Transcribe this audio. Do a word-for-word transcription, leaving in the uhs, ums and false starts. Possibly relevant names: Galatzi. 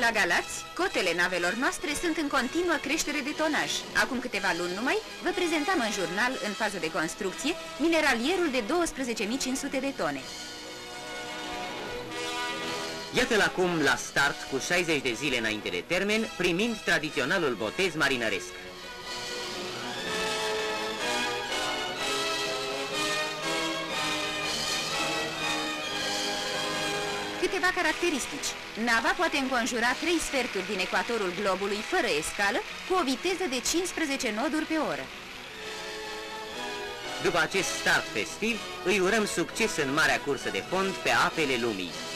La Galați, cotele navelor noastre sunt în continuă creștere de tonaj. Acum câteva luni numai, vă prezentam în jurnal, în fază de construcție, mineralierul de douăsprezece mii cinci sute de tone. Iată-l acum la start, cu șaizeci de zile înainte de termen, primind tradiționalul botez marinăresc. Câteva caracteristici. Nava poate înconjura trei sferturi din ecuatorul globului fără escală, cu o viteză de cincisprezece noduri pe oră. După acest start festiv, îi urăm succes în marea cursă de fond pe apele lumii.